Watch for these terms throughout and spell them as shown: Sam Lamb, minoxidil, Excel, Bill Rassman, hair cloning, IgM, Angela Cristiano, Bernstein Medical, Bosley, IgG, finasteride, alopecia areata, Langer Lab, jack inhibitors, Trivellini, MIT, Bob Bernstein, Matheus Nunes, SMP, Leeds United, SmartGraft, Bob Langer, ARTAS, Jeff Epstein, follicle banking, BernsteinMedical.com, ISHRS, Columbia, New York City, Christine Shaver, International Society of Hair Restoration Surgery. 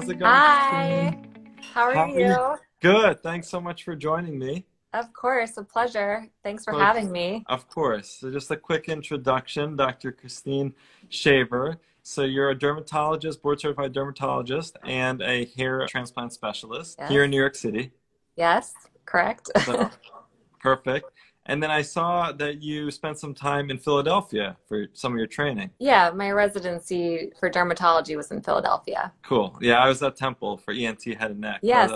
How's it going? Hi. How are you? Good. Thanks so much for joining me. Of course. A pleasure. Thanks for having me. Of course. So just a quick introduction, Dr. Christine Shaver. So you're a dermatologist, board-certified dermatologist, and a hair transplant specialist here in New York City. Yes, correct. So, perfect. And then I saw that you spent some time in Philadelphia for some of your training. Yeah, my residency for dermatology was in Philadelphia. Cool. Yeah, I was at Temple for ENT head and neck. Yeah,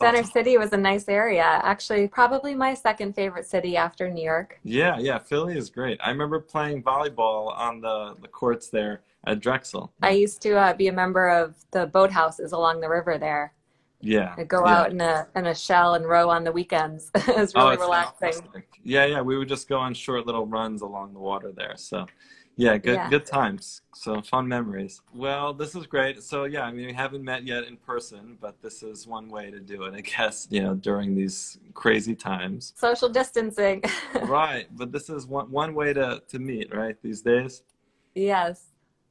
Center City was a nice area. Actually, probably my second favorite city after New York. Yeah, yeah, Philly is great. I remember playing volleyball on the courts there at Drexel. I used to be a member of the boathouses along the river there. Yeah. I'd go out in a shell and row on the weekends. It was really relaxing. Yeah, yeah. We would just go on short little runs along the water there. So, yeah, good times. So, fun memories. Well, this is great. So, yeah, I mean, we haven't met yet in person, but this is one way to do it, I guess, you know, during these crazy times. Social distancing. Right. But this is one way to meet, right, these days? Yes.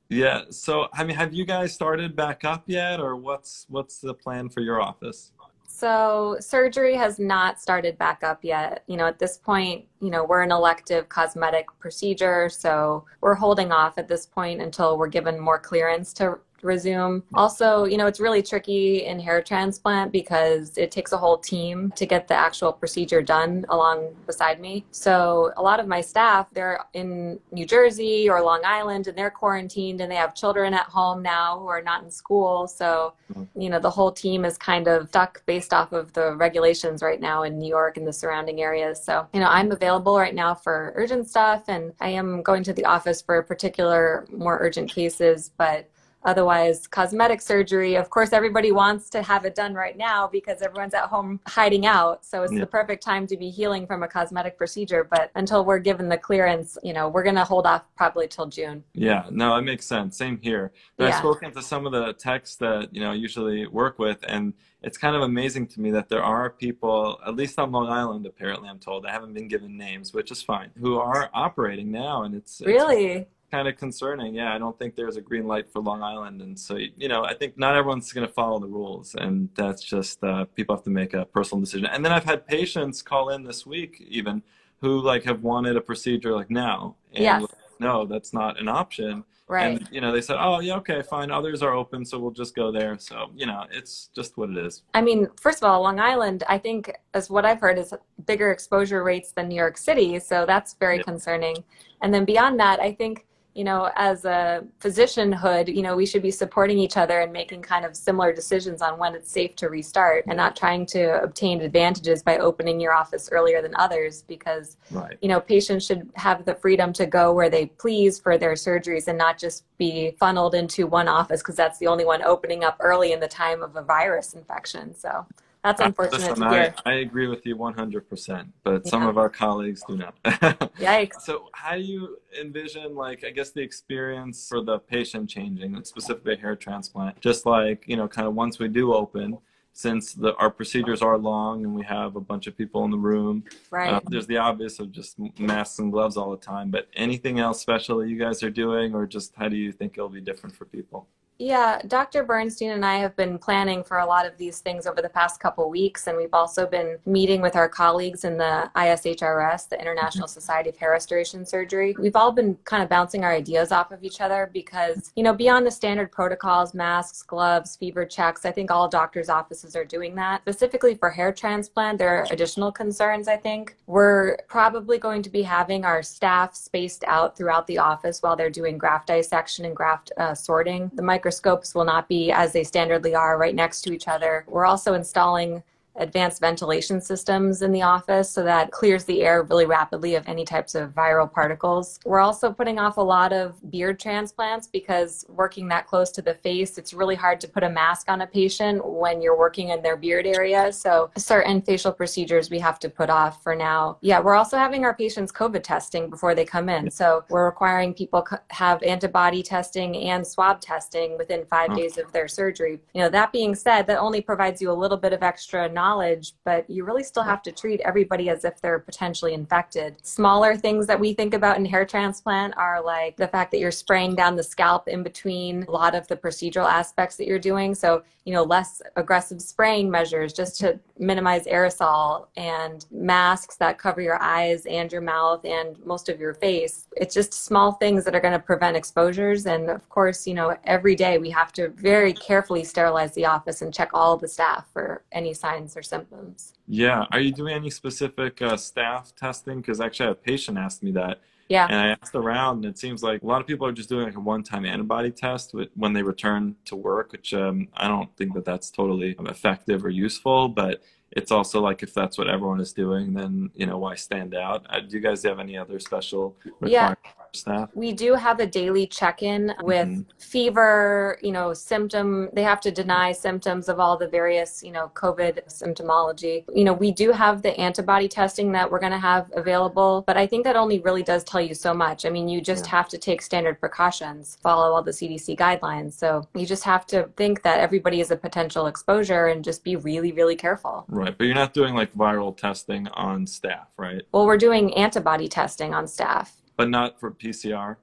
Yeah. So, I mean, have you guys started back up yet, or what's the plan for your office? So surgery has not started back up yet. You know, at this point, you know, we're an elective cosmetic procedure, so we're holding off at this point until we're given more clearance to resume. Also, you know, it's really tricky in hair transplant because it takes a whole team to get the actual procedure done along beside me. So a lot of my staff, they're in New Jersey or Long Island and they're quarantined and they have children at home now who are not in school. So, you know, the whole team is kind of stuck based off of the regulations right now in New York and the surrounding areas. So, you know, I'm available right now for urgent stuff and I am going to the office for particular more urgent cases, but otherwise, cosmetic surgery, of course, everybody wants to have it done right now because everyone's at home hiding out. So it's the perfect time to be healing from a cosmetic procedure. But until we're given the clearance, you know, we're going to hold off probably till June. Yeah, no, that makes sense. Same here. But I've spoken to some of the techs that, you know, I usually work with, and it's kind of amazing to me that there are people, at least on Long Island, apparently, I'm told, I haven't been given names, which is fine, who are operating now. And it's really kind of concerning. Yeah, I don't think there's a green light for Long Island, and so, you know, I think not everyone's going to follow the rules, and that's just people have to make a personal decision. And then I've had patients call in this week even who like have wanted a procedure like now, and like, no, that's not an option. Right. And, you know, they said, oh, yeah, okay, fine. Others are open, so we'll just go there. So, you know, it's just what it is. I mean, first of all, Long Island, I think, as what I've heard, is bigger exposure rates than New York City. So that's very concerning. And then beyond that, I think, you know, as a physicianhood, you know, we should be supporting each other and making kind of similar decisions on when it's safe to restart and not trying to obtain advantages by opening your office earlier than others because, you know, patients should have the freedom to go where they please for their surgeries and not just be funneled into one office because that's the only one opening up early in the time of a virus infection. So that's unfortunate. Listen, I agree with you 100%, but some of our colleagues do not. Yikes. So how do you envision, like, I guess the experience for the patient changing, specifically hair transplant, just like, you know, kind of once we do open, since our procedures are long and we have a bunch of people in the room, there's the obvious of just masks and gloves all the time, but anything else special that you guys are doing, or just how do you think it'll be different for people? Yeah, Dr. Bernstein and I have been planning for a lot of these things over the past couple weeks, and we've also been meeting with our colleagues in the ISHRS, the International Society of Hair Restoration Surgery. We've all been kind of bouncing our ideas off of each other because, you know, beyond the standard protocols, masks, gloves, fever checks, I think all doctors' offices are doing that. Specifically for hair transplant, there are additional concerns, I think. We're probably going to be having our staff spaced out throughout the office while they're doing graft dissection and graft sorting. The microscopes will not be, as they standardly are, right next to each other. We're also installing advanced ventilation systems in the office so that clears the air really rapidly of any types of viral particles. We're also putting off a lot of beard transplants because working that close to the face, it's really hard to put a mask on a patient when you're working in their beard area. So certain facial procedures we have to put off for now. Yeah, we're also having our patients COVID testing before they come in. So we're requiring people have antibody testing and swab testing within 5 days of their surgery. You know, that being said, that only provides you a little bit of extra knowledge knowledge, but you really still have to treat everybody as if they're potentially infected. Smaller things that we think about in hair transplant are like the fact that you're spraying down the scalp in between a lot of the procedural aspects that you're doing. So, you know, less aggressive spraying measures just to minimize aerosol, and masks that cover your eyes and your mouth and most of your face. It's just small things that are going to prevent exposures. And of course, you know, every day we have to very carefully sterilize the office and check all the staff for any signs or symptoms. Yeah. Are you doing any specific staff testing? Because actually a patient asked me that. Yeah. And I asked around, and it seems like a lot of people are just doing like a one-time antibody test when they return to work, which I don't think that that's totally effective or useful, but it's also like, if that's what everyone is doing, then, you know, why stand out? Do you guys have any other special requirements? Yeah. Staff? We do have a daily check-in with fever, you know, symptom. They have to deny symptoms of all the various, you know, COVID symptomology. You know, we do have the antibody testing that we're going to have available, but I think that only really does tell you so much. I mean, you just have to take standard precautions, follow all the CDC guidelines. So you just have to think that everybody is a potential exposure and just be really, really careful. Right. But you're not doing like viral testing on staff, right? Well, we're doing antibody testing on staff. But not for PCR?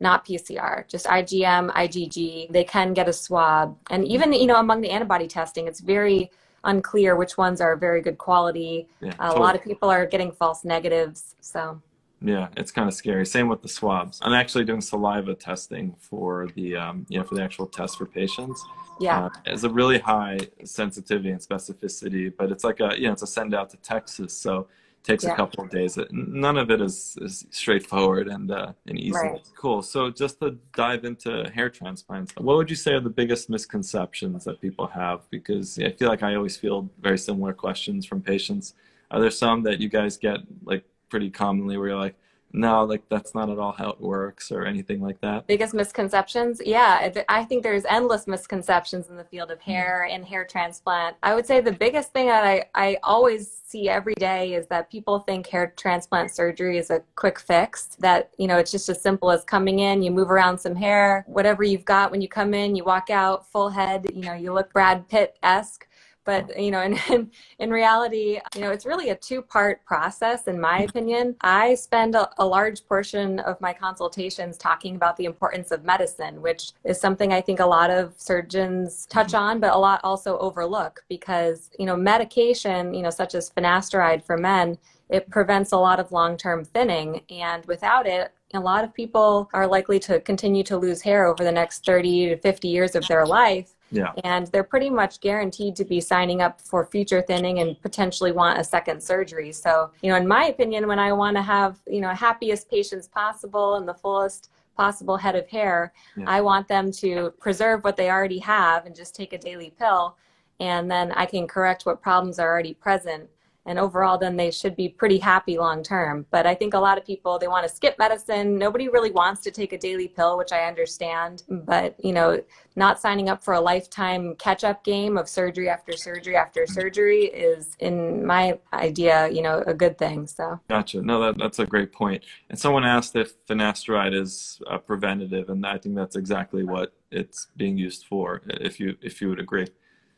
Not PCR, just IgM, IgG. They can get a swab. And even, you know, among the antibody testing, it's very unclear which ones are very good quality. Yeah, totally. A lot of people are getting false negatives, so. Yeah, it's kind of scary. Same with the swabs. I'm actually doing saliva testing for the, you know, for the actual test for patients. Yeah. It's a really high sensitivity and specificity, but it's like a, you know, it's a send out to Texas, so. Takes a couple of days. None of it is straightforward and easy. Right. Cool. So just to dive into hair transplants, what would you say are the biggest misconceptions that people have? Because I feel like I always feel very similar questions from patients. Are there some that you guys get like pretty commonly where you're like, no, like that's not at all how it works or anything like that? Biggest misconceptions? Yeah, I think there's endless misconceptions in the field of hair and hair transplant. I would say the biggest thing that I always see every day is that people think hair transplant surgery is a quick fix, that, you know, it's just as simple as coming in, you move around some hair, whatever you've got when you come in, you walk out full head, you know, you look Brad Pitt-esque. But, you know, in reality, you know, it's really a two-part process, in my opinion. I spend a large portion of my consultations talking about the importance of medicine, which is something I think a lot of surgeons touch on, but a lot also overlook because, you know, medication, you know, such as finasteride for men, it prevents a lot of long-term thinning. And without it, a lot of people are likely to continue to lose hair over the next 30 to 50 years of their life. Yeah. And they're pretty much guaranteed to be signing up for future thinning and potentially want a second surgery. So, you know, in my opinion, when I want to have, you know, happiest patients possible and the fullest possible head of hair, I want them to preserve what they already have and just take a daily pill. And then I can correct what problems are already present. And overall, then they should be pretty happy long term. But I think a lot of people, they want to skip medicine. Nobody really wants to take a daily pill, which I understand. But, you know, not signing up for a lifetime catch-up game of surgery after surgery after surgery is, in my idea, you know, a good thing. So. Gotcha. No, that's a great point. And someone asked if finasteride is preventative, and I think that's exactly what it's being used for, if you would agree.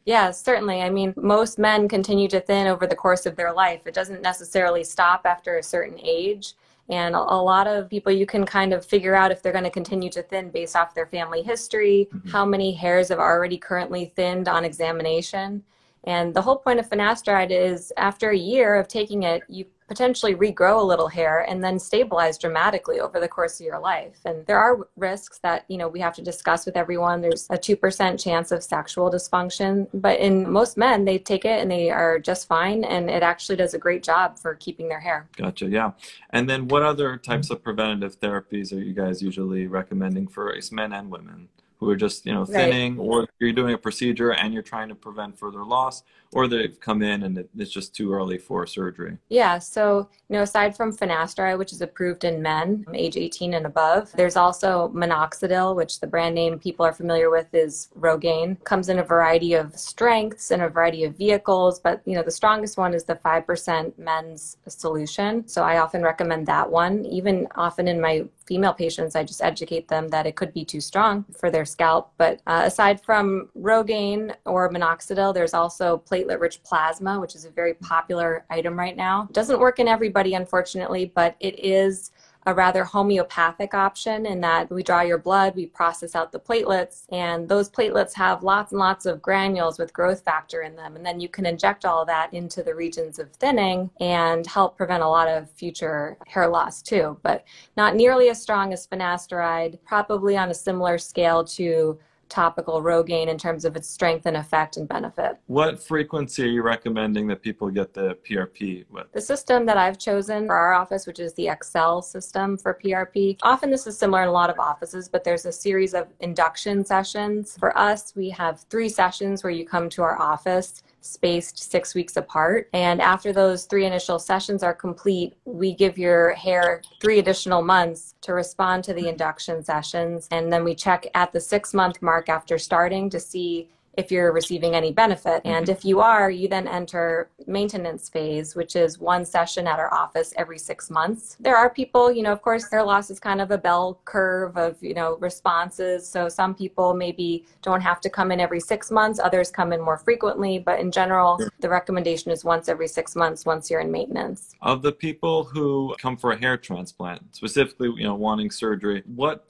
Yeah, certainly. I mean, most men continue to thin over the course of their life. It doesn't necessarily stop after a certain age. And a lot of people, you can kind of figure out if they're going to continue to thin based off their family history, how many hairs have already currently thinned on examination. And the whole point of finasteride is after a year of taking it, you potentially regrow a little hair and then stabilize dramatically over the course of your life. And there are risks that, you know, we have to discuss with everyone. There's a 2% chance of sexual dysfunction, but in most men, they take it and they are just fine. And it actually does a great job for keeping their hair. Gotcha. Yeah. And then what other types of preventative therapies are you guys usually recommending for men and women who are just, you know, thinning, or you're doing a procedure and you're trying to prevent further loss, or they've come in and it's just too early for surgery? Yeah, so, you know, aside from finasteride, which is approved in men age 18 and above, there's also minoxidil, which the brand name people are familiar with is Rogaine. Comes in a variety of strengths and a variety of vehicles, but, you know, the strongest one is the 5% men's solution. So I often recommend that one, even often in my female patients, I just educate them that it could be too strong for their scalp. But aside from Rogaine or minoxidil, there's also platelet-rich plasma, which is a very popular item right now. It doesn't work in everybody, unfortunately, but it is a rather homeopathic option in that we draw your blood, we process out the platelets, and those platelets have lots and lots of granules with growth factor in them. And then you can inject all that into the regions of thinning and help prevent a lot of future hair loss too, but not nearly as strong as finasteride, probably on a similar scale to topical Rogaine in terms of its strength and effect and benefit. What frequency are you recommending that people get the PRP with? The system that I've chosen for our office, which is the Excel system for PRP. Often this is similar in a lot of offices, but there's a series of induction sessions. For us, we have 3 sessions where you come to our office spaced 6 weeks apart. And after those 3 initial sessions are complete, we give your hair 3 additional months to respond to the induction sessions. And then we check at the 6-month mark after starting to see if you're receiving any benefit. And if you are, you then enter maintenance phase, which is 1 session at our office every 6 months. There are people, you know, of course, hair loss is kind of a bell curve of, you know, responses. So some people maybe don't have to come in every 6 months, others come in more frequently, but in general, the recommendation is once every 6 months, once you're in maintenance. Of the people who come for a hair transplant, specifically, you know, wanting surgery, what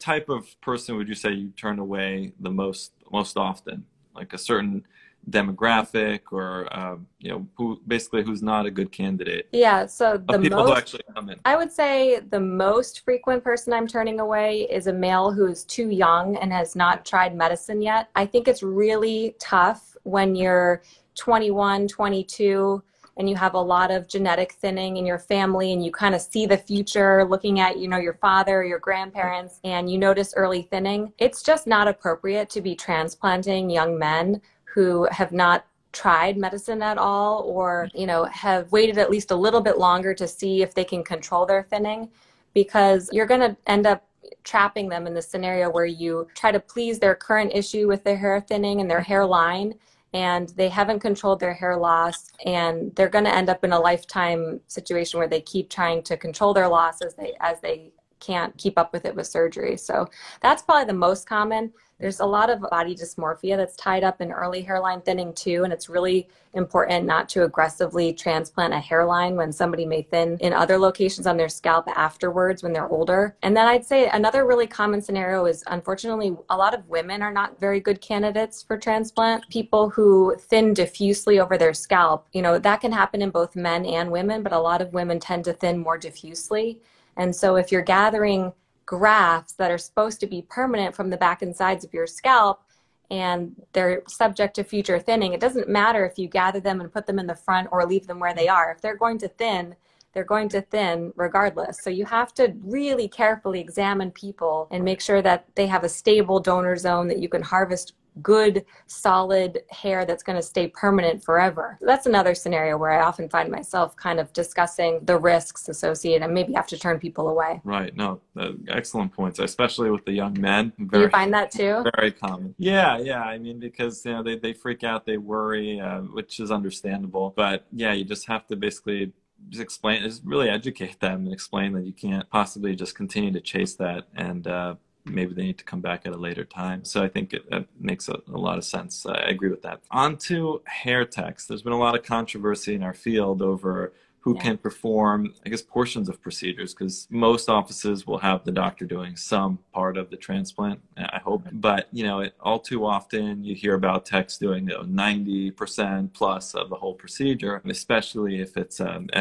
type of person would you say you turn away the most often, like a certain demographic or, you know, who's not a good candidate? Yeah, so the people who actually come in. I would say the most frequent person I'm turning away is a male who's too young and has not tried medicine yet. I think it's really tough when you're 21, 22, and you have a lot of genetic thinning in your family and you kind of see the future looking at, you know, your father, your grandparents, and you notice early thinning. It's just not appropriate to be transplanting young men who have not tried medicine at all or, you know, have waited at least a little bit longer to see if they can control their thinning, because you're going to end up trapping them in the scenario where you try to please their current issue with their hair thinning and their hairline, and they haven't controlled their hair loss, and they're going to end up in a lifetime situation where they keep trying to control their loss as they can't keep up with it with surgery. So that's probably the most common. There's a lot of body dysmorphia that's tied up in early hairline thinning too, and it's really important not to aggressively transplant a hairline when somebody may thin in other locations on their scalp afterwards when they're older. And then I'd say another really common scenario is, unfortunately, a lot of women are not very good candidates for transplant. People who thin diffusely over their scalp, you know, that can happen in both men and women, but a lot of women tend to thin more diffusely. And so if you're gathering grafts that are supposed to be permanent from the back and sides of your scalp and they're subject to future thinning, it doesn't matter if you gather them and put them in the front or leave them where they are. If they're going to thin, they're going to thin regardless. So you have to really carefully examine people and make sure that they have a stable donor zone that you can harvest good, solid hair that's going to stay permanent forever. That's another scenario where I often find myself kind of discussing the risks associated and maybe have to turn people away. Right. No, excellent points, especially with the young men. Do you find that too? Very common. Yeah, yeah. I mean, because, you know, they freak out, they worry, which is understandable. But yeah, you just have to basically just really educate them and explain that you can't possibly just continue to chase that, and maybe they need to come back at a later time. So I think it makes a lot of sense. I agree with that. On to hair techs. There's been a lot of controversy in our field over who can perform, I guess, portions of procedures, because most offices will have the doctor doing some part of the transplant, I hope. But, you know, all too often you hear about techs doing, you know, 90% plus of the whole procedure, especially if it's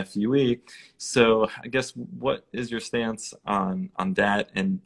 FUE. So I guess, what is your stance on that? And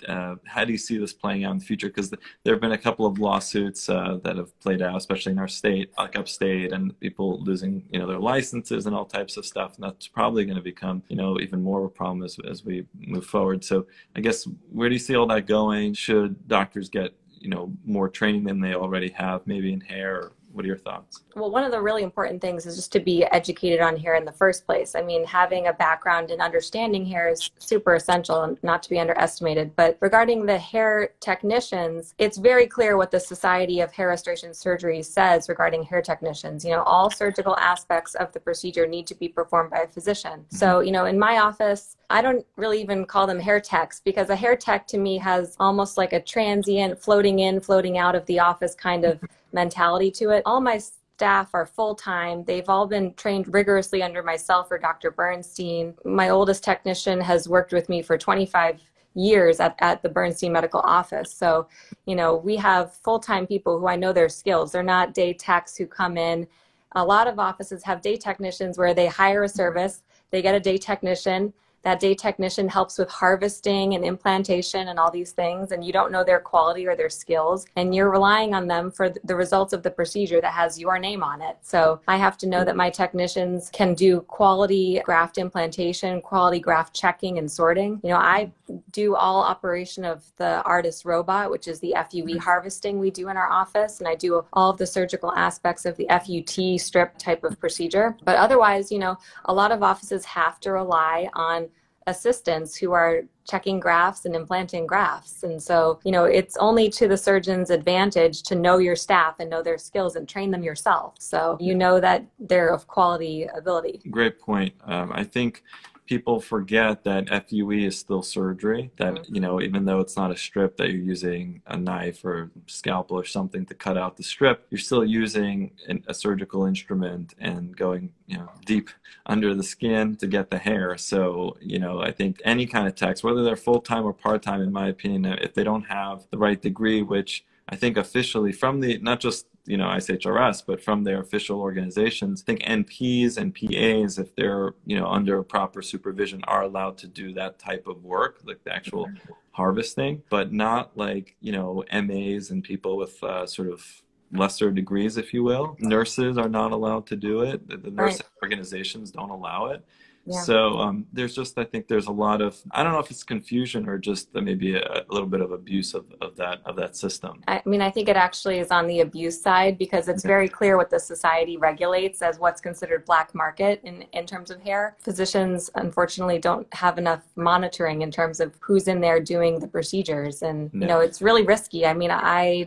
how do you see this playing out in the future? Because there have been a couple of lawsuits that have played out, especially in our state, like upstate, and people losing, you know, their licenses and all types of stuff. And that's probably going to become, you know, even more of a problem as we move forward. So I guess, where do you see all that going? Should doctors get, you know, more training than they already have, maybe in hair What are your thoughts? Well, one of the really important things is just to be educated on hair in the first place. I mean, having a background in understanding hair is super essential and not to be underestimated. But regarding the hair technicians, it's very clear what the Society of Hair Restoration Surgery says regarding hair technicians. You know, all surgical aspects of the procedure need to be performed by a physician. So, you know, in my office, I don't really even call them hair techs, because a hair tech to me has almost like a transient floating in, floating out of the office kind of mentality to it. All my staff are full-time. They've all been trained rigorously under myself or Dr. Bernstein. My oldest technician has worked with me for 25 years at the Bernstein Medical Office. So, you know, we have full-time people who I know their skills. They're not day techs who come in. A lot of offices have day technicians where they hire a service, they get a day technician. That day technician helps with harvesting and implantation and all these things, and you don't know their quality or their skills, and you're relying on them for the results of the procedure that has your name on it. So I have to know that my technicians can do quality graft implantation, quality graft checking and sorting. You know, I do all operation of the ARTAS robot, which is the FUE harvesting we do in our office, and I do all of the surgical aspects of the FUT strip type of procedure. But otherwise, you know, a lot of offices have to rely on assistants who are checking grafts and implanting grafts. And so, you know, it's only to the surgeon's advantage to know your staff and know their skills and train them yourself, so you know that they're of quality ability. Great point. I think people forget that FUE is still surgery, that, you know, even though it's not a strip, that you're using a knife or scalpel or something to cut out the strip, you're still using a surgical instrument and going, you know, deep under the skin to get the hair. So, you know, I think any kind of techs, whether they're full-time or part-time, in my opinion, if they don't have the right degree, which I think officially from the, not just, you know, ISHRS, but from their official organizations, I think NPs and PAs, if they're, you know, under proper supervision, are allowed to do that type of work, like the actual harvesting, but not like, you know, MAs and people with sort of lesser degrees, if you will. Nurses are not allowed to do it. The nurse organizations don't allow it. Yeah. So there's just, I think there's a lot of, I don't know if it's confusion or just maybe a little bit of abuse of that system. I mean, I think it actually is on the abuse side, because it's very clear what the society regulates as what's considered black market in terms of hair. Physicians, unfortunately, don't have enough monitoring in terms of who's in there doing the procedures. And, you know, it's really risky. I mean, I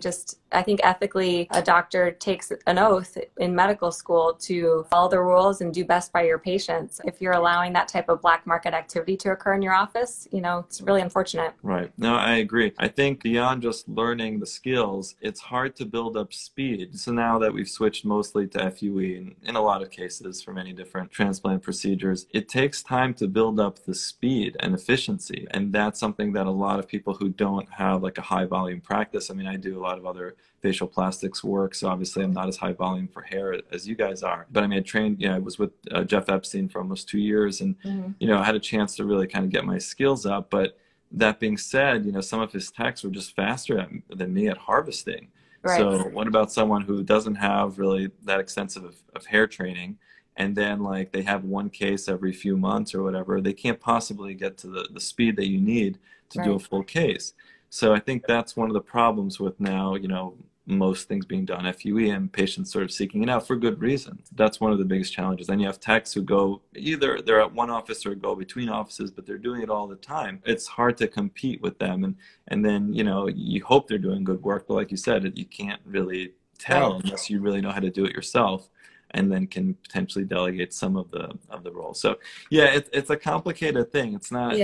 think ethically a doctor takes an oath in medical school to follow the rules and do best by your patients. If you're allowing that type of black market activity to occur in your office, you know, it's really unfortunate. Right. No, I agree. I think beyond just learning the skills, it's hard to build up speed. So now that we've switched mostly to FUE in a lot of cases for many different transplant procedures, it takes time to build up the speed and efficiency. And that's something that a lot of people who don't have like a high volume practice, I mean, I do a lot of other facial plastics work, so obviously I'm not as high volume for hair as you guys are, but I mean, I trained, you know, I was with Jeff Epstein for almost 2 years, and you know, I had a chance to really kind of get my skills up. But that being said, you know, some of his techs were just faster than me at harvesting. So what about someone who doesn't have really that extensive of hair training, and then like they have one case every few months or whatever, they can't possibly get to the speed that you need to do a full case. So I think that's one of the problems with now, you know, most things being done FUE and patients sort of seeking it out for good reason. That's one of the biggest challenges. Then you have techs who go, either they're at one office or go between offices, but they're doing it all the time. It's hard to compete with them. And then, you know, you hope they're doing good work, but like you said, you can't really tell unless you really know how to do it yourself, and then can potentially delegate some of the roles. So yeah, it's a complicated thing. It's not,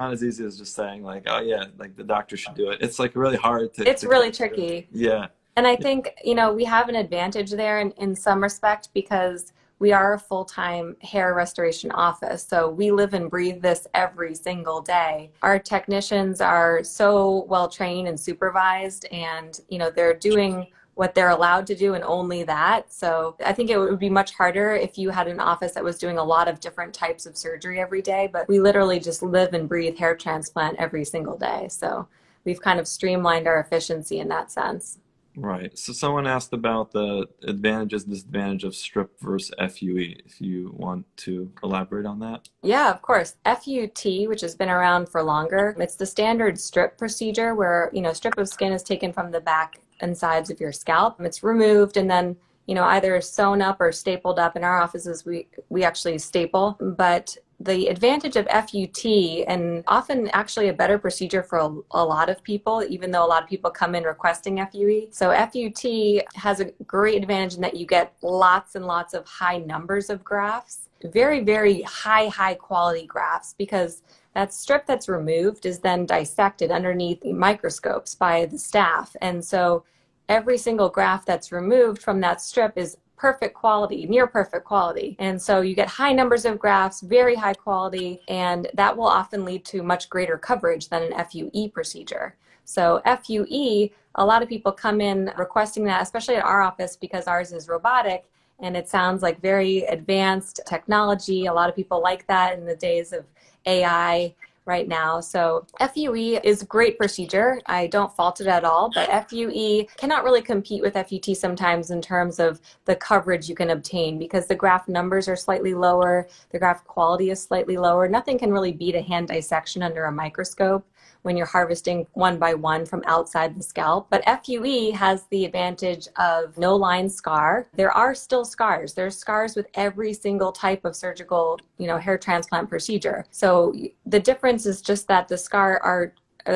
not as easy as just saying like, oh yeah, like the doctor should do it. It's like really hard to, it's really tricky. Yeah. And I think, you know, we have an advantage there in some respect, because we are a full-time hair restoration office. So we live and breathe this every single day. Our technicians are so well trained and supervised, and, you know, they're doing what they're allowed to do and only that. So I think it would be much harder if you had an office that was doing a lot of different types of surgery every day, but we literally just live and breathe hair transplant every single day. So we've kind of streamlined our efficiency in that sense. Right. So someone asked about the advantages, disadvantage of strip versus FUE, if you want to elaborate on that. Yeah, of course. FUT, which has been around for longer, it's the standard strip procedure where, you know, strip of skin is taken from the back and sides of your scalp. It's removed, and then you know, either sewn up or stapled up. In our offices, we actually staple. But the advantage of FUT, and often actually a better procedure for a lot of people, even though a lot of people come in requesting FUE. So FUT has a great advantage in that you get lots and lots of high numbers of grafts, very, very high quality grafts, because that strip that's removed is then dissected underneath microscopes by the staff. And so every single graft that's removed from that strip is perfect quality, near perfect quality. And so you get high numbers of grafts, very high quality, and that will often lead to much greater coverage than an FUE procedure. So FUE, a lot of people come in requesting that, especially at our office, because ours is robotic and it sounds like very advanced technology. A lot of people like that in the days of AI right now. So FUE is a great procedure. I don't fault it at all, but FUE cannot really compete with FUT sometimes in terms of the coverage you can obtain, because the graft numbers are slightly lower, the graft quality is slightly lower. Nothing can really beat a hand dissection under a microscope when you're harvesting one by one from outside the scalp. But FUE has the advantage of no line scar. There are still scars. There's scars with every single type of surgical, you know, hair transplant procedure. So the difference is just that the scar are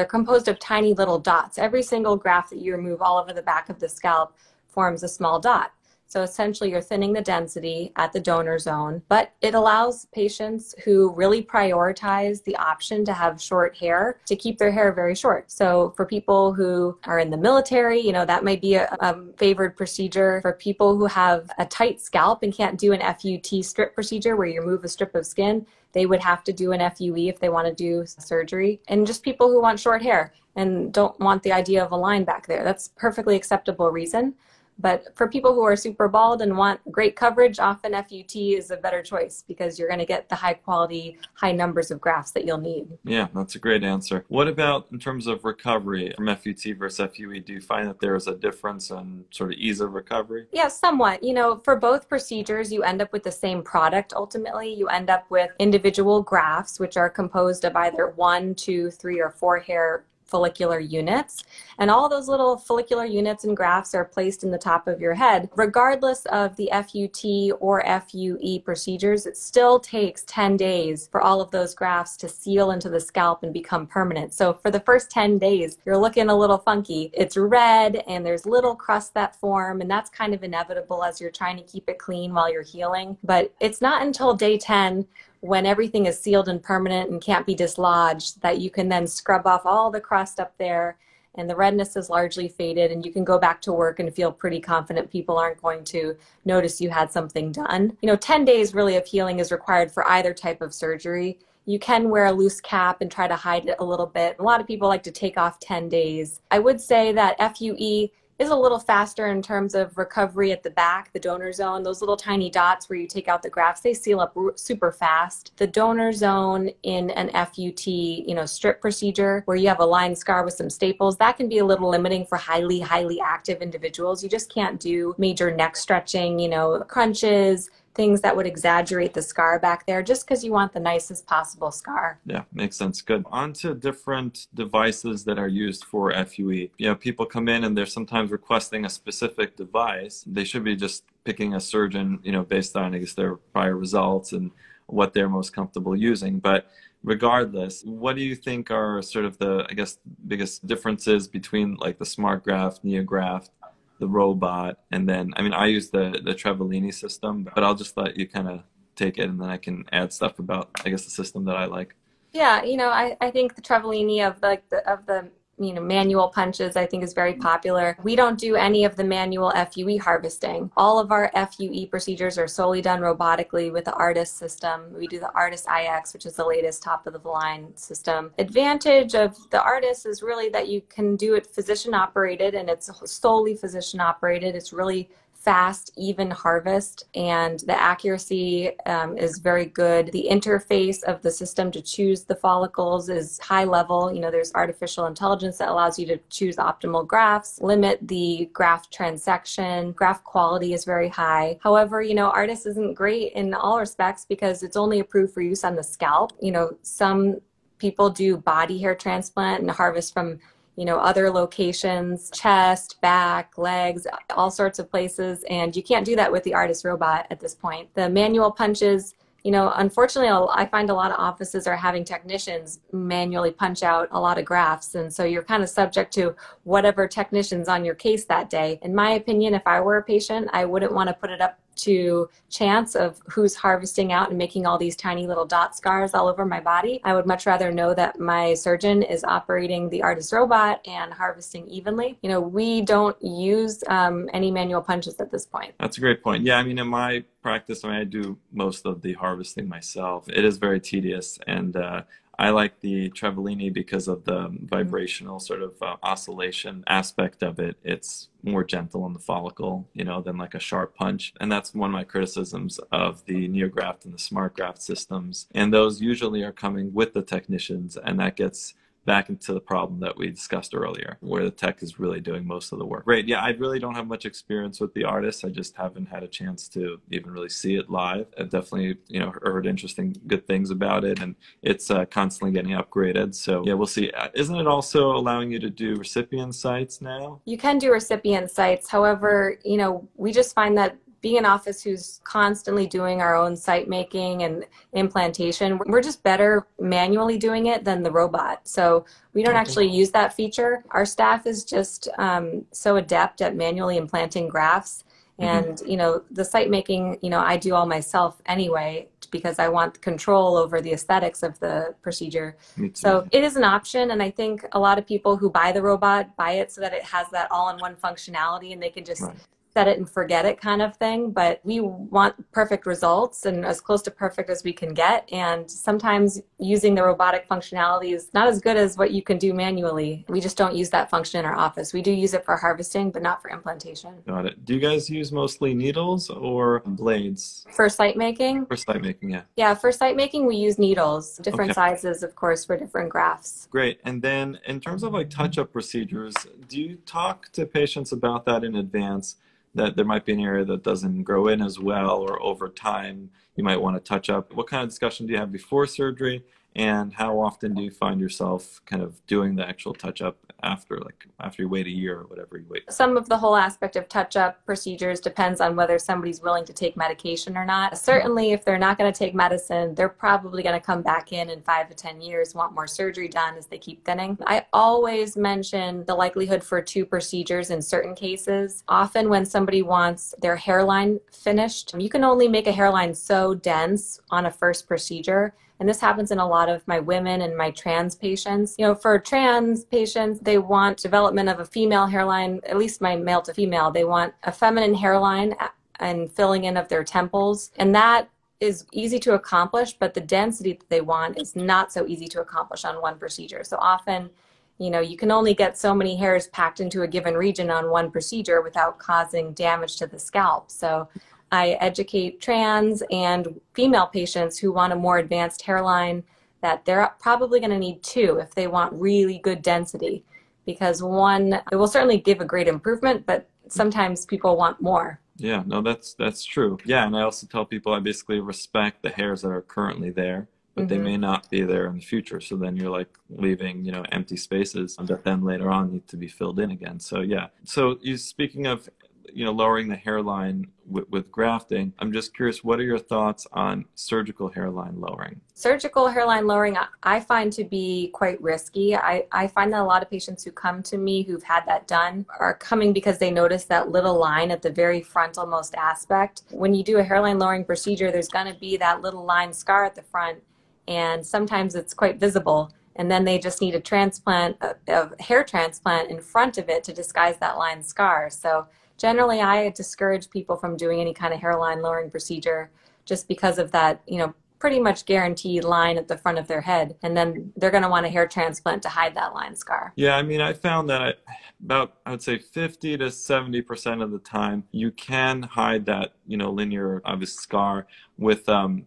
composed of tiny little dots. Every single graft that you remove all over the back of the scalp forms a small dot. So essentially you're thinning the density at the donor zone, but it allows patients who really prioritize the option to have short hair to keep their hair very short. So for people who are in the military, you know, that might be a favored procedure. For people who have a tight scalp and can't do an FUT strip procedure where you remove a strip of skin, they would have to do an FUE if they want to do surgery. And just people who want short hair and don't want the idea of a line back there, that's perfectly acceptable reason. But for people who are super bald and want great coverage, often FUT is a better choice because you're going to get the high quality, high numbers of grafts that you'll need. Yeah, that's a great answer. What about in terms of recovery from FUT versus FUE? Do you find that there is a difference in sort of ease of recovery? Yeah, somewhat. You know, for both procedures, you end up with the same product. Ultimately, you end up with individual grafts, which are composed of either 1, 2, 3, or 4 hair follicular units, and all those little follicular units and grafts are placed in the top of your head. Regardless of the FUT or FUE procedures, it still takes 10 days for all of those grafts to seal into the scalp and become permanent. So for the first 10 days, you're looking a little funky. It's red and there's little crusts that form, and that's kind of inevitable as you're trying to keep it clean while you're healing. But it's not until day 10 when everything is sealed and permanent and can't be dislodged that you can then scrub off all the crust up there and the redness is largely faded, and you can go back to work and feel pretty confident people aren't going to notice you had something done. You know, 10 days really of healing is required for either type of surgery. You can wear a loose cap and try to hide it a little bit. A lot of people like to take off 10 days. I would say that FUE is a little faster in terms of recovery at the back, the donor zone. Those little tiny dots where you take out the grafts, they seal up super fast. The donor zone in an FUT, you know, strip procedure where you have a line scar with some staples, that can be a little limiting for highly active individuals. You just can't do major neck stretching, you know, crunches, things that would exaggerate the scar back there, just because you want the nicest possible scar. Yeah, makes sense. Good. On to different devices that are used for FUE. You know, people come in and they're sometimes requesting a specific device. They should be just picking a surgeon, you know, based on, I guess, their prior results and what they're most comfortable using. But regardless, what do you think are sort of the, I guess, biggest differences between like the SmartGraft, NeoGraft, the robot, and then, I mean, I use the Trivellini system, but I'll just let you kind of take it and then I can add stuff about, I guess, the system that I like. Yeah, you know, I think the Trivellini of the you know, manual punches, I think, is very popular. We don't do any of the manual FUE harvesting. All of our FUE procedures are solely done robotically with the ARTAS system. We do the ARTAS IX, which is the latest top of the line system. Advantage of the ARTAS is really that you can do it physician operated, and it's solely physician operated. It's really fast, even harvest, and the accuracy is very good. The interface of the system to choose the follicles is high level. You know, there's artificial intelligence that allows you to choose optimal grafts, limit the graft transection. Graft quality is very high. However, you know, ARTAS isn't great in all respects because it's only approved for use on the scalp. You know, some people do body hair transplant and harvest from you know, other locations, chest, back, legs, all sorts of places. And you can't do that with the ARTAS robot at this point. The manual punches, you know, unfortunately, I find a lot of offices are having technicians manually punch out a lot of graphs. And so you're kind of subject to whatever technician's on your case that day. In my opinion, if I were a patient, I wouldn't want to put it up to chance of who's harvesting out and making all these tiny little dot scars all over my body. I would much rather know that my surgeon is operating the ARTAS robot and harvesting evenly. You know, we don't use any manual punches at this point. That's a great point. Yeah, I mean, in my practice, I do most of the harvesting myself. It is very tedious, and I like the Trivellini because of the vibrational sort of oscillation aspect of it. It's more gentle on the follicle, you know, than like a sharp punch. And that's one of my criticisms of the NeoGraft and the SmartGraft systems. And those usually are coming with the technicians, and that gets back into the problem that we discussed earlier, where the tech is really doing most of the work. Great, yeah, I really don't have much experience with the ARTAS. I just haven't had a chance to even really see it live. I've definitely, you know, heard interesting, good things about it, and it's constantly getting upgraded. So yeah, we'll see. Isn't it also allowing you to do recipient sites now? You can do recipient sites. However, you know, we just find that being an office who's constantly doing our own site making and implantation, we're just better manually doing it than the robot. So we don't actually use that feature. Our staff is just so adept at manually implanting grafts. And, you know, the site making, you know, I do all myself anyway, because I want control over the aesthetics of the procedure. So it is an option, and I think a lot of people who buy the robot buy it so that it has that all-in-one functionality, and they can just set it and forget it kind of thing. But we want perfect results, and as close to perfect as we can get. And sometimes using the robotic functionality is not as good as what you can do manually. We just don't use that function in our office. We do use it for harvesting, but not for implantation. Got it. Do you guys use mostly needles or blades? For site making? For site making, yeah. Yeah, for site making, we use needles. Different sizes, of course, for different grafts. Great. And then in terms of like touch-up procedures, do you talk to patients about that in advance? That there might be an area that doesn't grow in as well, or over time you might want to touch up. What kind of discussion do you have before surgery, and how often do you find yourself kind of doing the actual touch up after, like after you wait a year or whatever you wait? Some of the whole aspect of touch up procedures depends on whether somebody's willing to take medication or not. Certainly if they're not going to take medicine, they're probably going to come back in 5 to 10 years, want more surgery done as they keep thinning. I always mention the likelihood for 2 procedures in certain cases. Often when somebody wants their hairline finished, you can only make a hairline so dense on a first procedure. And this happens in a lot of my women and my trans patients. You know, for trans patients, they want development of a female hairline, at least my male to female. They want a feminine hairline and filling in of their temples. And that is easy to accomplish, but the density that they want is not so easy to accomplish on one procedure. So often, you know, you can only get so many hairs packed into a given region on one procedure without causing damage to the scalp. So I educate trans and female patients who want a more advanced hairline that they're probably going to need 2 if they want really good density, because 1, it will certainly give a great improvement, but sometimes people want more. Yeah, no, that's true. Yeah, and I also tell people I basically respect the hairs that are currently there, but they may not be there in the future. So then you're like leaving, you know, empty spaces that then later on need to be filled in again. So yeah. So you, speaking of, you know, lowering the hairline with grafting, I'm just curious, what are your thoughts on surgical hairline lowering? Surgical hairline lowering, I find to be quite risky. I find that a lot of patients who come to me who've had that done are coming because they notice that little line at the very frontalmost aspect. When you do a hairline lowering procedure, there's going to be that little line scar at the front, and sometimes it's quite visible. And then they just need a transplant, a hair transplant in front of it to disguise that line scar. So generally, I discourage people from doing any kind of hairline lowering procedure just because of that, you know, pretty much guaranteed line at the front of their head. And then they're going to want a hair transplant to hide that line scar. Yeah, I mean, I found that about, I would say 50 to 70% of the time, you can hide that, you know, linear obvious scar with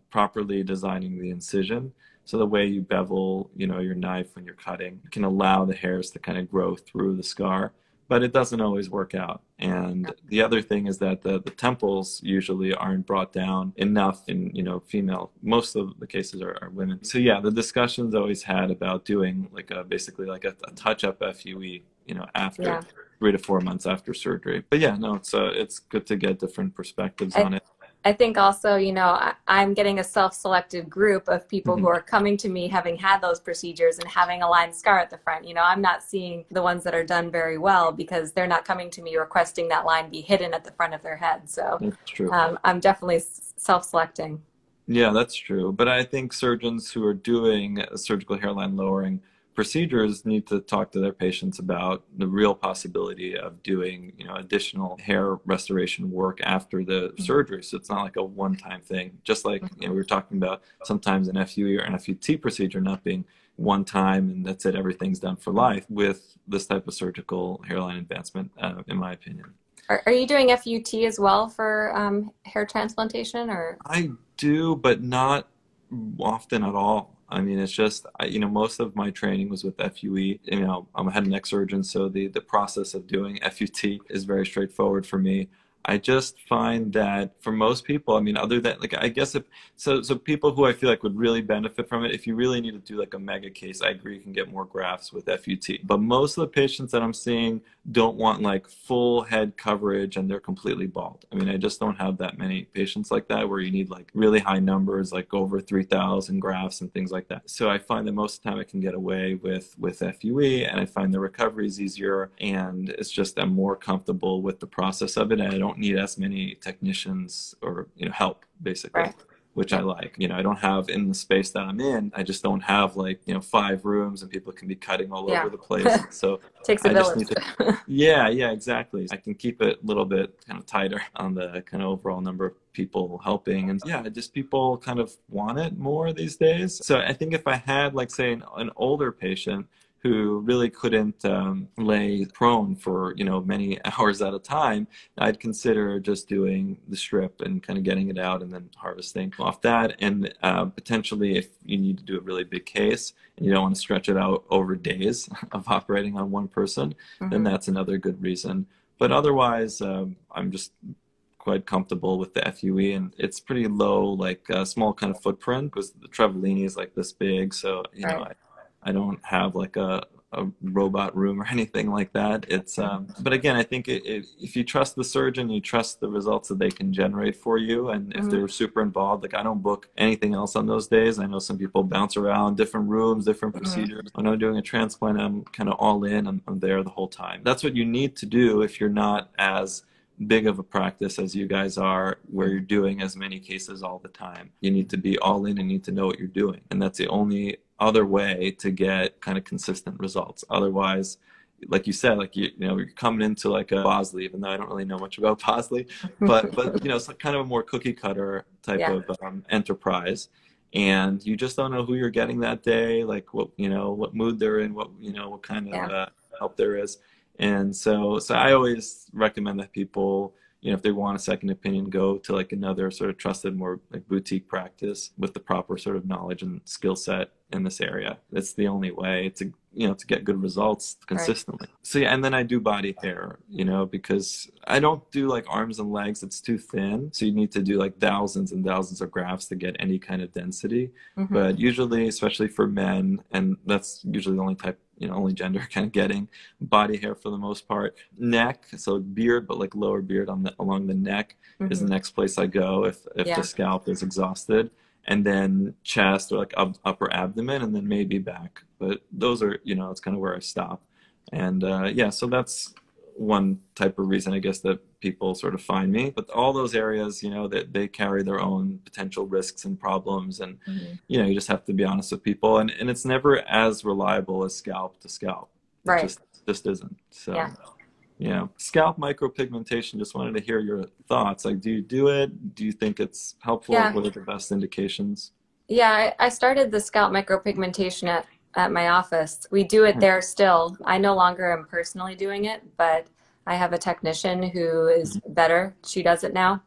properly designing the incision. So the way you bevel, you know, your knife when you're cutting can allow the hairs to kind of grow through the scar. but it doesn't always work out. And the other thing is that the temples usually aren't brought down enough in, you know, female, most of the cases are women. So yeah, the discussion's always had about doing like a, basically like a touch-up FUE, you know, after 3 to 4 months after surgery. But yeah, no, it's good to get different perspectives on it. I think also, you know, I'm getting a self-selected group of people who are coming to me having had those procedures and having a line scar at the front. You know, I'm not seeing the ones that are done very well because they're not coming to me requesting that line be hidden at the front of their head. So that's true. I'm definitely self-selecting. Yeah, that's true. But I think surgeons who are doing surgical hairline lowering procedures need to talk to their patients about the real possibility of doing, you know, additional hair restoration work after the surgery. So it's not like a one-time thing. Just like, you know, we were talking about sometimes an FUE or an FUT procedure not being one time and that's it, everything's done for life with this type of surgical hairline advancement, in my opinion. Are you doing FUT as well for hair transplantation, or? I do, but not often at all. I mean, it's just, you know, most of my training was with FUE. You know, I'm a head and neck surgeon, so the process of doing FUT is very straightforward for me. I just find that for most people, I mean, other than, like, I guess, so people who I feel like would really benefit from it, if you really need to do, like, a mega case, I agree you can get more grafts with FUT. But most of the patients that I'm seeing don't want, like, full head coverage and they're completely bald. I mean, I just don't have that many patients like that where you need, like, really high numbers, like over 3,000 grafts and things like that. So I find that most of the time I can get away with FUE, and I find the recovery is easier, and it's just I'm more comfortable with the process of it, and I don't need as many technicians or, you know, help basically, which I like. You know, I don't have, in the space that I'm in, I just don't have, like, you know, 5 rooms and people can be cutting all over the place. So takes a village. Yeah, exactly. I can keep it a little bit kind of tighter on the kind of overall number of people helping. And yeah, just people kind of want it more these days. So I think if I had, like, say an older patient who really couldn't lay prone for, you know, many hours at a time, I'd consider just doing the strip and kind of getting it out and then harvesting off that. And potentially if you need to do a really big case and you don't want to stretch it out over days of operating on one person, then that's another good reason. But otherwise, I'm just quite comfortable with the FUE, and it's pretty low, like a small kind of footprint, because the Trivellini is like this big. So, you know, I don't have like a robot room or anything like that. It's, but again, I think if you trust the surgeon, you trust the results that they can generate for you. And if they're super involved, like I don't book anything else on those days. I know some people bounce around different rooms, different procedures. When I'm doing a transplant, I'm kind of all in. I'm there the whole time. That's what you need to do if you're not as big of a practice as you guys are, where you're doing as many cases all the time. You need to be all in and need to know what you're doing. And that's the only other way to get kind of consistent results. Otherwise, like you said, like you know, you're coming into like a Bosley, even though I don't really know much about Bosley, but you know, it's like kind of a more cookie cutter type of enterprise, and you just don't know who you're getting that day, like what, you know, what mood they're in, what, you know, what kind of help there is. And so I always recommend that people, you know, if they want a second opinion, go to like another sort of trusted, more like boutique practice with the proper sort of knowledge and skill set in this area. That's the only way to, you know, to get good results consistently. So yeah, and then I do body hair, you know, because I don't do like arms and legs. It's too thin. So you need to do like thousands and thousands of grafts to get any kind of density. But usually, especially for men, and that's usually the only type, you know, only gender kind of getting body hair for the most part. Neck, so beard, but like lower beard on the, along the neck is the next place I go if the scalp is exhausted. And then chest or like upper abdomen, and then maybe back. But those are, you know, it's kind of where I stop. And yeah, so that's one type of reason, I guess, that people sort of find me. But all those areas, you know, that they carry their own potential risks and problems, and you know, you just have to be honest with people, and it's never as reliable as scalp to scalp. It just isn't. So yeah, scalp micropigmentation, just wanted to hear your thoughts. Like, do you do it? Do you think it's helpful? What are the best indications? I started the scalp micropigmentation at my office. We do it there still. I no longer am personally doing it, but I have a technician who is better. She does it now.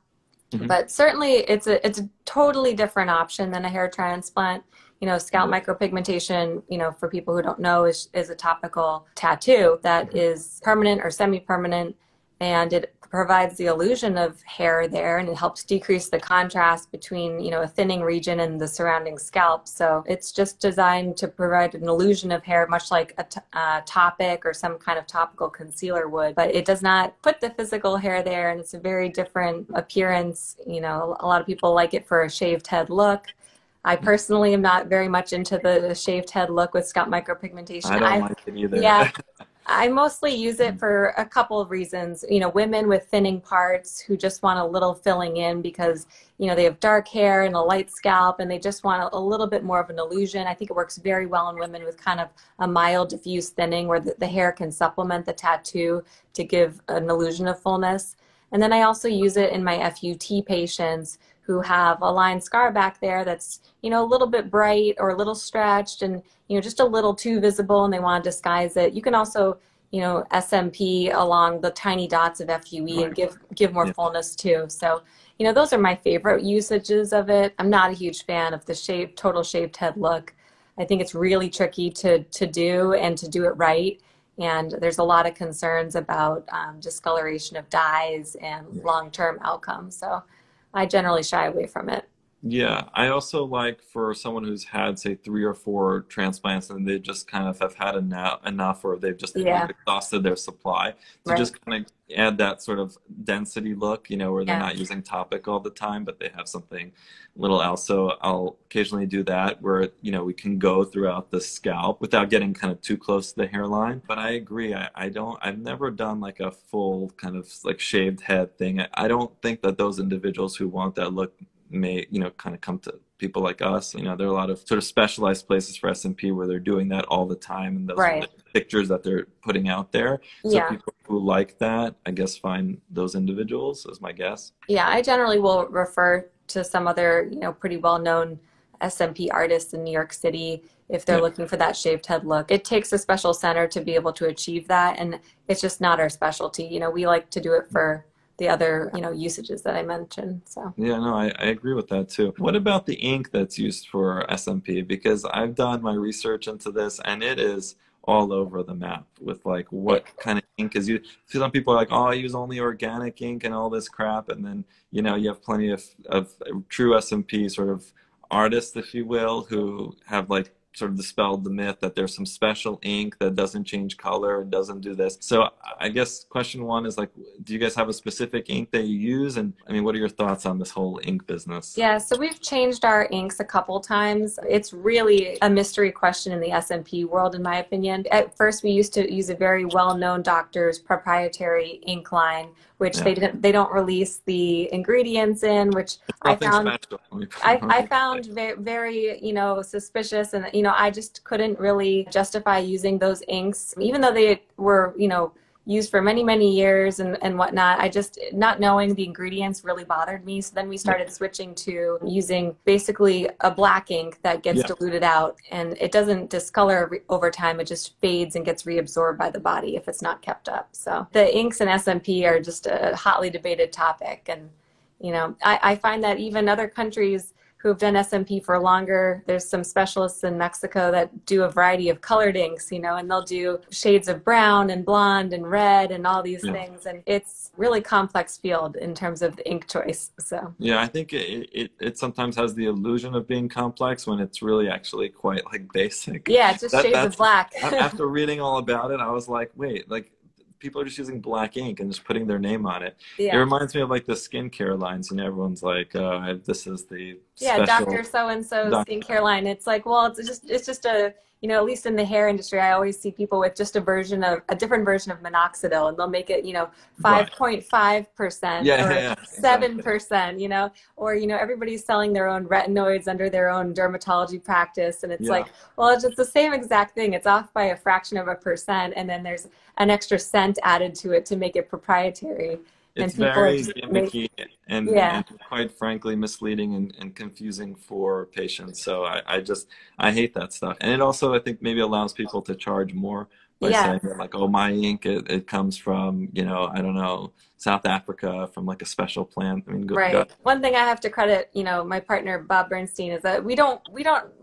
But certainly it's a totally different option than a hair transplant. you know, scalp micropigmentation, you know, for people who don't know, is a topical tattoo that is permanent or semi-permanent, and it provides the illusion of hair there, and it helps decrease the contrast between, you know, a thinning region and the surrounding scalp. So it's just designed to provide an illusion of hair, much like a topic or some kind of topical concealer would, but it does not put the physical hair there, and it's a very different appearance. You know, a lot of people like it for a shaved head look. I personally am not very much into the shaved head look with scalp micropigmentation. I don't like it either. Yeah. I mostly use it for a couple of reasons. You know, women with thinning parts who just want a little filling in because, you know, they have dark hair and a light scalp and they just want a little bit more of an illusion. I think it works very well in women with kind of a mild diffuse thinning where the hair can supplement the tattoo to give an illusion of fullness. And then I also use it in my FUT patients who have a line scar back there that's, you know, a little bit bright or a little stretched and, you know, just a little too visible and they want to disguise it. You can also, you know, SMP along the tiny dots of FUE and give more fullness too. So, you know, those are my favorite usages of it. I'm not a huge fan of the total shaved head look. I think it's really tricky to do and to do it right. And there's a lot of concerns about discoloration of dyes and long-term outcomes. So I generally shy away from it. Yeah, I also like for someone who's had, say, 3 or 4 transplants and they just kind of have had enough or they've just exhausted their supply to just kind of add that sort of density look, you know, where they're not using topic all the time, but they have something little else. So I'll occasionally do that where, you know, we can go throughout the scalp without getting kind of too close to the hairline. But I agree. I've never done like a full kind of like shaved head thing. I don't think that those individuals who want that look may, you know, kind of come to people like us. You know, there are a lot of sort of specialized places for SMP where they're doing that all the time, and those are the pictures that they're putting out there. So people who like that, I guess, find those individuals, is my guess. Yeah, I generally will refer to some other, you know, pretty well-known SMP artists in New York City if they're looking for that shaved head look. It takes a special center to be able to achieve that, and it's just not our specialty. You know, we like to do it for the other, you know, usages that I mentioned. So yeah, no, I agree with that too. What about the ink that's used for SMP? Because I've done my research into this and it is all over the map with like what kind of ink is used. Some people are like, oh, I use only organic ink and all this crap. And then, you know, you have plenty of true SMP sort of artists, if you will, who have like sort of dispelled the myth that there's some special ink that doesn't change color and doesn't do this. So I guess question one is like, do you guys have a specific ink that you use? And I mean, what are your thoughts on this whole ink business? Yeah, so we've changed our inks a couple times. It's really a mystery question in the SMP world, in my opinion. At first, we used to use a very well-known doctor's proprietary ink line, which they don't release the ingredients in, which I found very, you know, suspicious. And you know, I just couldn't really justify using those inks, even though they were, you know, used for many, many years and whatnot. I just, not knowing the ingredients really bothered me. So then we started switching to using basically a black ink that gets diluted out, and it doesn't discolor over time. It just fades and gets reabsorbed by the body if it's not kept up. So the inks in SMP are just a hotly debated topic. And, you know, I find that even other countries who have done SMP for longer. There's some specialists in Mexico that do a variety of colored inks, you know, and they'll do shades of brown and blonde and red and all these things. And it's really complex field in terms of the ink choice. So yeah, I think it sometimes has the illusion of being complex when it's really actually quite like basic. Yeah, it's just shades of black. After reading all about it, I was like, wait, like, people are just using black ink and just putting their name on it. Yeah. It reminds me of like the skincare lines, you know, everyone's like, this is the special Dr. So-and-so's skincare line. It's like, well, it's just a, you know, at least in the hair industry, I always see people with just a different version of minoxidil, and they'll make it, you know, 5.5% or 7%, you know, or, you know, everybody's selling their own retinoids under their own dermatology practice. And it's like, well, it's just the same exact thing. It's off by a fraction of a percent. And then there's an extra cent added to it to make it proprietary. It's very gimmicky and, yeah, and quite frankly misleading and confusing for patients. So I hate that stuff. And it also, I think, maybe allows people to charge more by saying like, oh, my ink, it comes from, you know, I don't know, South Africa, from like a special plant. I mean, right. One thing I have to credit, you know, my partner, Bob Bernstein, is that we don't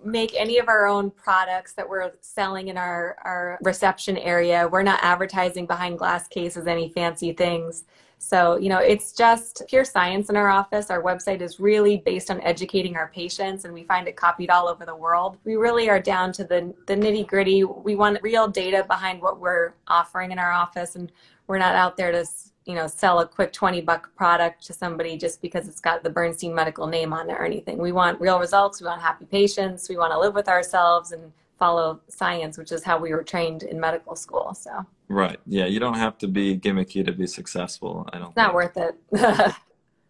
make any of our own products that we're selling in our reception area. We're not advertising behind glass cases, any fancy things. So, you know, it's just pure science in our office. Our website is really based on educating our patients, and we find it copied all over the world. We really are down to the nitty gritty. We want real data behind what we're offering in our office, and we're not out there to, you know, sell a quick $20 product to somebody just because it's got the Bernstein Medical name on it or anything. We want real results. We want happy patients. We want to live with ourselves and follow science, which is how we were trained in medical school. So right, yeah, you don't have to be gimmicky to be successful. I don't. It's not worth it.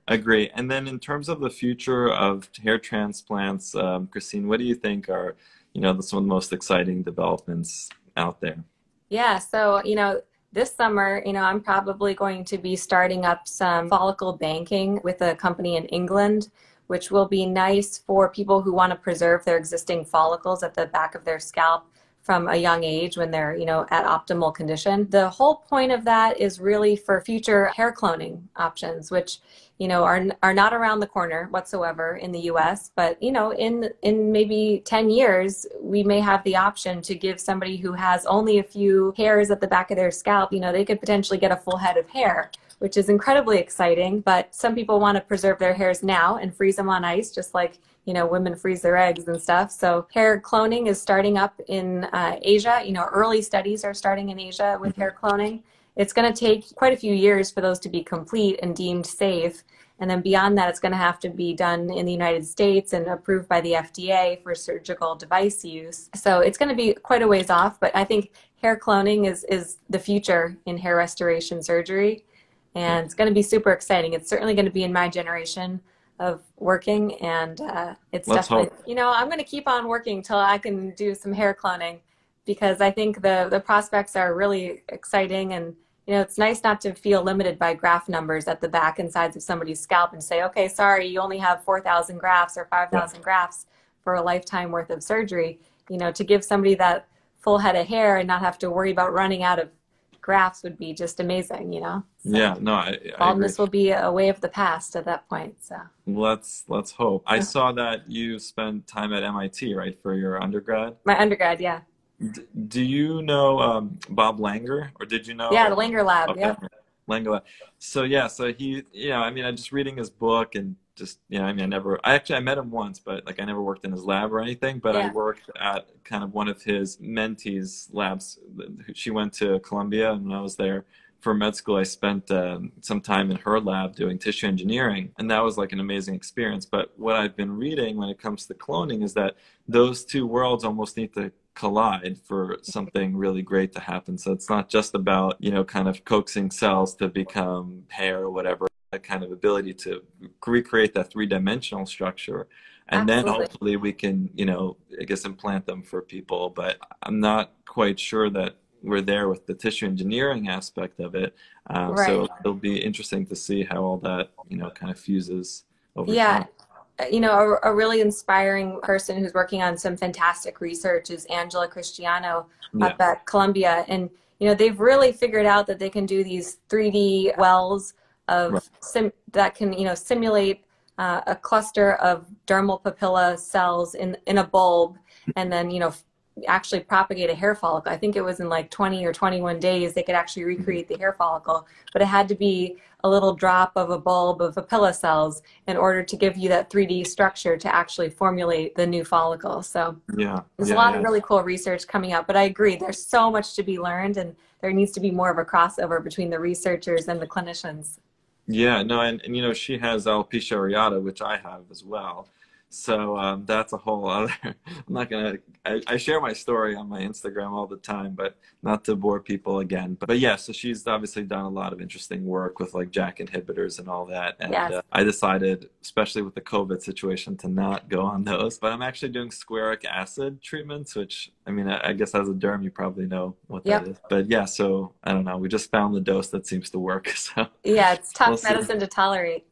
Agree. And then in terms of the future of hair transplants, Christine, what do you think are, you know, some of the most exciting developments out there? Yeah. So, you know, this summer, you know, I'm probably going to be starting up some follicle banking with a company in England, which will be nice for people who want to preserve their existing follicles at the back of their scalp from a young age when they're, you know, at optimal condition. The whole point of that is really for future hair cloning options, which, you know, are not around the corner whatsoever in the US, but, you know, in maybe 10 years, we may have the option to give somebody who has only a few hairs at the back of their scalp, you know, they could potentially get a full head of hair, which is incredibly exciting. But some people want to preserve their hairs now and freeze them on ice, just like, you know, women freeze their eggs and stuff. So hair cloning is starting up in Asia. You know, early studies are starting in Asia with hair cloning. It's going to take quite a few years for those to be complete and deemed safe. And then beyond that, it's going to have to be done in the United States and approved by the FDA for surgical device use. So it's going to be quite a ways off, but I think hair cloning is the future in hair restoration surgery. And it's going to be super exciting. It's certainly going to be in my generation of working, and it's definitely, you know, I'm going to keep on working till I can do some hair cloning, because I think the prospects are really exciting. And, you know, it's nice not to feel limited by graft numbers at the back and sides of somebody's scalp and say, okay, sorry, you only have 4,000 grafts or 5,000 grafts for a lifetime worth of surgery. You know, to give somebody that full head of hair and not have to worry about running out of grafts would be just amazing, you know. So yeah, no, baldness will be a way of the past at that point. So let's hope. I saw that you spent time at MIT, right, for your undergrad? My undergrad, yeah. Do you know Bob Langer, or did you know? Yeah, the Langer Lab. Okay. Yeah, Langer Lab. So yeah, so he, you know, I mean, I'm just reading his book and just, you know, I mean, I met him once, but like I never worked in his lab or anything, but I worked at kind of one of his mentees' labs. She went to Columbia, and when I was there for med school, I spent some time in her lab doing tissue engineering, and that was like an amazing experience. But what I've been reading when it comes to cloning is that those two worlds almost need to collide for something really great to happen. So it's not just about, you know, kind of coaxing cells to become hair or whatever, that kind of ability to recreate that three-dimensional structure, and Absolutely. Then hopefully we can, you know, I guess implant them for people. But I'm not quite sure that we're there with the tissue engineering aspect of it, right. So it'll be interesting to see how all that, you know, kind of fuses over time. You know, a really inspiring person who's working on some fantastic research is Angela Cristiano up at Columbia, and, you know, they've really figured out that they can do these 3D wells of that can, you know, simulate a cluster of dermal papilla cells in a bulb, and then, you know, actually propagate a hair follicle. I think it was in like 20 or 21 days they could actually recreate the hair follicle, but it had to be a little drop of a bulb of papilla cells in order to give you that 3D structure to actually formulate the new follicle. So there's a lot of really cool research coming up, but I agree, there's so much to be learned, and there needs to be more of a crossover between the researchers and the clinicians. Yeah, no, and you know, she has alopecia areata, which I have as well. So that's a whole other, I share my story on my Instagram all the time, but not to bore people again. But yeah, so she's obviously done a lot of interesting work with like jack inhibitors and all that. And yes. I decided, especially with the COVID situation, to not go on those. But I'm actually doing scaric acid treatments, which, I mean, I guess as a derm, you probably know what yep. that is. But yeah, so I don't know. We just found the dose that seems to work. So yeah, it's tough we'll medicine see. To tolerate.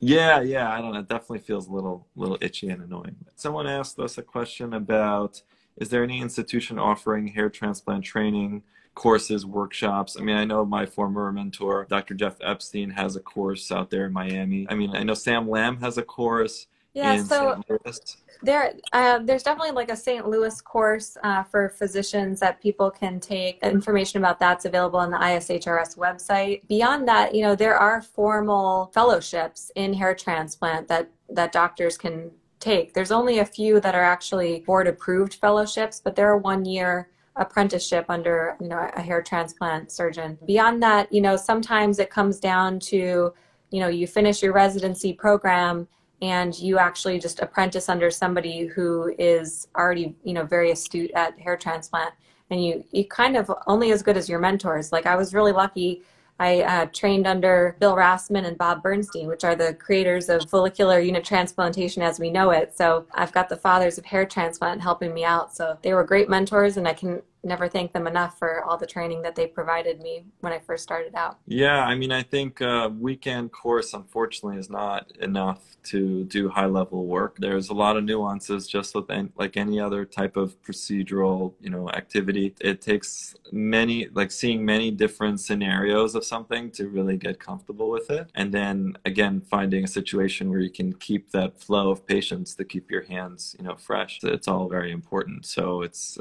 Yeah, yeah, I don't know. It definitely feels a little itchy and annoying. Someone asked us a question about, is there any institution offering hair transplant training, courses, workshops? I mean, I know my former mentor, Dr. Jeff Epstein, has a course out there in Miami. I mean, I know Sam Lamb has a course in St. Louis. There's definitely like a St. Louis course for physicians that people can take. Information about that's available on the ISHRS website. Beyond that, you know, there are formal fellowships in hair transplant that doctors can take. There's only a few that are actually board-approved fellowships, but they're a one-year apprenticeship under, you know, a hair transplant surgeon. Beyond that, you know, sometimes it comes down to, you know, you finish your residency program and you actually just apprentice under somebody who is already, you know, very astute at hair transplant, and you kind of only as good as your mentors. Like I was really lucky. I trained under Bill Rassman and Bob Bernstein, which are the creators of follicular unit transplantation as we know it. So I've got the fathers of hair transplant helping me out. So they were great mentors, and I can never thank them enough for all the training that they provided me when I first started out. Yeah, I mean, I think a weekend course, unfortunately, is not enough to do high-level work. There's a lot of nuances just with like any other type of procedural, you know, activity. It takes seeing many different scenarios of something to really get comfortable with it. And then, again, finding a situation where you can keep that flow of patients to keep your hands, you know, fresh. It's all very important. So it's,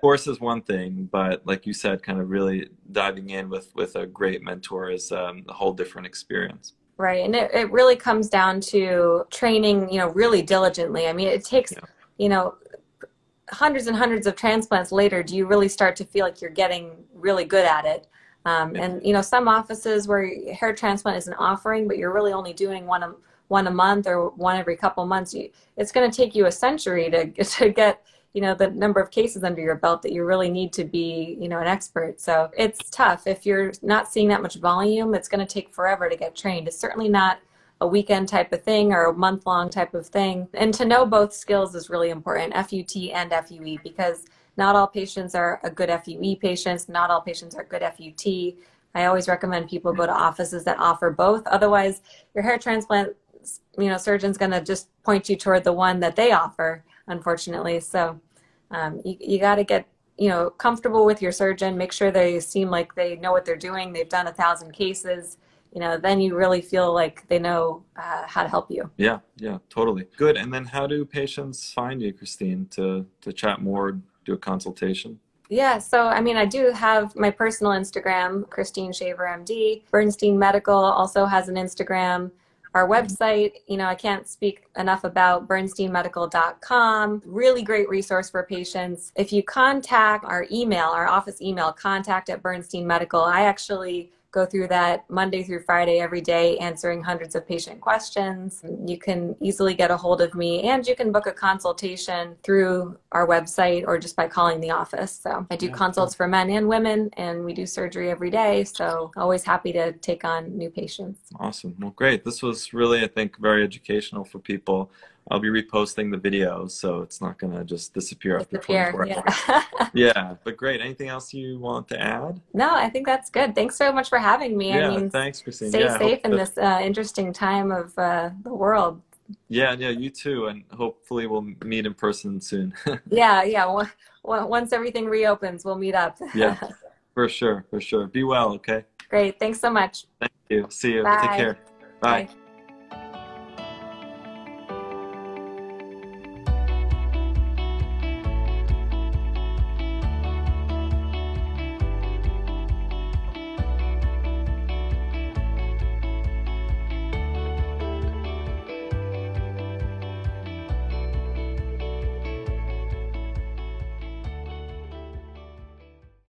course is one thing, but like you said, kind of really diving in with a great mentor is a whole different experience. Right. And it really comes down to training, you know, really diligently. I mean, it takes, you know, hundreds and hundreds of transplants later, do you really start to feel like you're getting really good at it? And, you know, some offices where hair transplant is an offering, but you're really only doing one a month or one every couple months, it's going to take you a century to get, you know, the number of cases under your belt that you really need to be, you know, an expert. So it's tough. If you're not seeing that much volume, it's going to take forever to get trained. It's certainly not a weekend type of thing or a month-long type of thing. And to know both skills is really important, FUT and FUE, because not all patients are a good FUE patients. Not all patients are good FUT. I always recommend people go to offices that offer both. Otherwise, your hair transplant, you know, surgeon's going to just point you toward the one that they offer, unfortunately. So you got to get, you know, comfortable with your surgeon, make sure they seem like they know what they're doing. They've done 1,000 cases, you know, then you really feel like they know how to help you. Yeah. Yeah, totally. Good. And then how do patients find you, Christine, to chat more, do a consultation? Yeah. So, I mean, I do have my personal Instagram, Christine Shaver, MD. Bernstein Medical also has an Instagram. Our website, you know, I can't speak enough about bernsteinmedical.com. Really great resource for patients. If you contact our email, our office email, contact@bernsteinmedical.com. I actually go through that Monday through Friday every day, answering hundreds of patient questions. You can easily get a hold of me, and you can book a consultation through our website or just by calling the office. So I do consults for men and women, and we do surgery every day. So always happy to take on new patients. Awesome. Well, great. This was really, I think, very educational for people. I'll be reposting the video, so it's not going to just disappear after 24 hours. Yeah, but great. Anything else you want to add? No, I think that's good. Thanks so much for having me. Yeah, I mean, thanks, Christine. Stay safe in this interesting time of the world. Yeah, you too, and hopefully we'll meet in person soon. Yeah. Once everything reopens, we'll meet up. Yeah, for sure. Be well, okay? Great. Thanks so much. Thank you. See you. Bye. Take care. Bye.